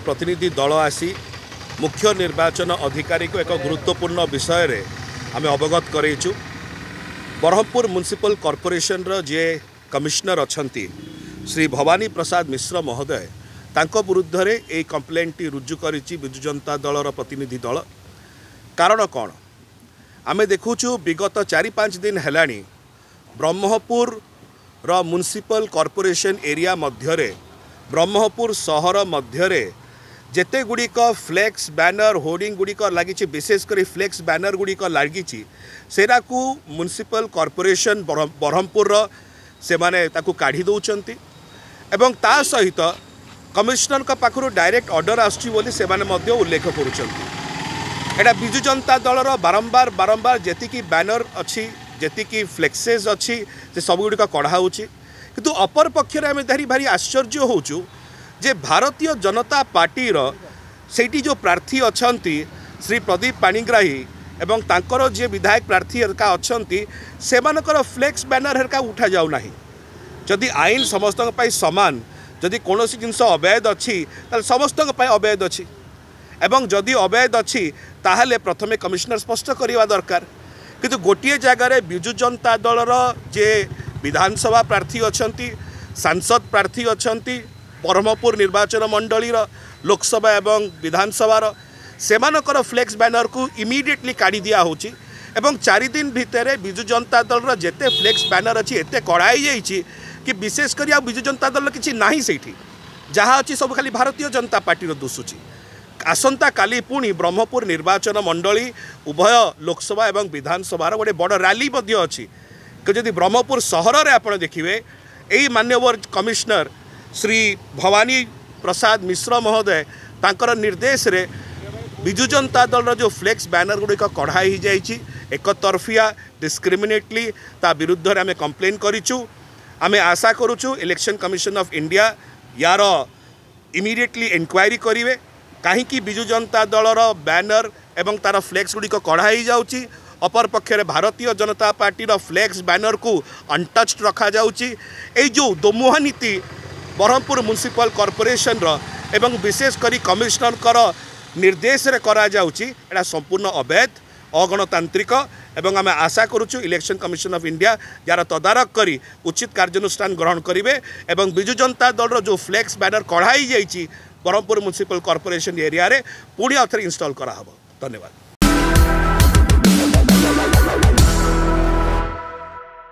प्रतिनिधि दल आसी मुख्य निर्वाचन अधिकारी को एक गुरुत्वपूर्ण विषय रे आमे अवगत करेचु। ब्रह्मपुर म्युनिसिपल कॉर्पोरेशन रो जे कमिश्नर अछंती श्री भवानी प्रसाद मिश्रा महोदय तांको विरुद्ध रे ए कंप्लेंटी रुजु करिची बिजू जनता दल रो प्रतिनिधि दल। कारण कोन आमे देखुचु विगत 4-5 दिन हेलानी ब्रह्मपुर रो म्युनिसिपल कॉर्पोरेशन एरिया मध्य रे ब्रह्मपुर सहर मध्य रे जेते गुड़िक फ्लेक्स बैनर होर्डिंग गुड़िक लगी, विशेषकर फ्लेक्स बैनर गुड़िक लगी सेना को म्युनिसिपल कॉर्पोरेशन ब्रह्मपुर से माने ताकू काढ़ी दौरान एवं ता सहित कमिश्नर का पाखरु डायरेक्ट ऑर्डर आसुची बोली से माने उल्लेख करुँचा। बिजू जनता दल बारंबार बारंबार जेतिकी बैनर अच्छी जेतिकी फ्लेक्सेस अच्छी से सबगुड़िक कढ़ा होची, किंतु अपर पक्षर आम धरी भारी आश्चर्य होचु जे भारतीय जनता पार्टी सेठी जो प्रार्थी अच्छा श्री प्रदीप पाणिग्राही एवं तांकर जे विधायक प्रार्थी हरका अच्छा से फ्लेक्स बैनर हरका उठा जाऊना। जदि आईन समस्त सामान जदि कौन जिनस अवैध अच्छी समस्त अवैध अच्छी एवं जदि अवैध अच्छी ताहले प्रथमे कमिश्नर स्पष्ट करवा दरकार। किंतु गोटे जगार बिजू जनता दलर जे विधानसभा प्रार्थी अच्छा सांसद प्रार्थी अच्छा ब्रह्मपुर निर्वाचन मंडली लोकसभा एवं विधानसभार सेमानकर फ्लेक्स बैनर को इमिडिएटली काढ़ी दिया होची एवं 4 दिन भितर बिजू जनता दलर जेते फ्लेक्स बैनर अच्छी एत कड़ाई जाइए कि विशेषकर बिजू जनता दल किसी ना से जहाँ अच्छी सब खाली भारतीय जनता पार्टी दुसुची। आसंता काली पुणी ब्रह्मपुर निर्वाचन मंडली उभय लोकसभा एवं विधानसभार गोटे बड़ रैली अच्छी कि जदि ब्रह्मपुर सहर में आपड़ देखिए यही मान्यवर कमिश्नर श्री भवानी प्रसाद मिश्रा महोदय तांकर निर्देश रे बिजू जनता दल जो फ्लेक्स बैनर गुड़िक कढ़ाई जाइए एक तरफिया डिस्क्रिमिनेटली ता विरुद्ध आम कंप्लेन करूँ। आम आशा करूँ इलेक्शन कमिशन ऑफ इंडिया यार इमिडिएटली इंक्वायरी करेंगे कहीं बिजू जनता दलर बैनर एवं तार फ्लेक्स गुड़िक कढ़ाई जाऊँगी, अपर पक्षरे भारतीय जनता पार्टी फ्लेक्स बैनर को अनटच्ड रखा जाऊँगी। ये जो दोमुहा नीति ब्रह्मपुर म्युनिसिपल कॉर्पोरेशन एवं विशेष करी कमिश्नर कर निर्देश रे करा जाउची एडा संपूर्ण अवैध अगणतांत्रिक एवं आम आशा करूँ इलेक्शन कमिशन ऑफ इंडिया यार तदारक करी उचित कार्यानुष्ठान ग्रहण करेंगे। एवं बिजू जनता दल जो फ्लेक्स बैनर कढ़ाई जाइए ब्रह्मपुर म्युनिसिपल कॉर्पोरेशन एरिया रे पुणी अथर इंस्टॉल करा हबो। धन्यवाद।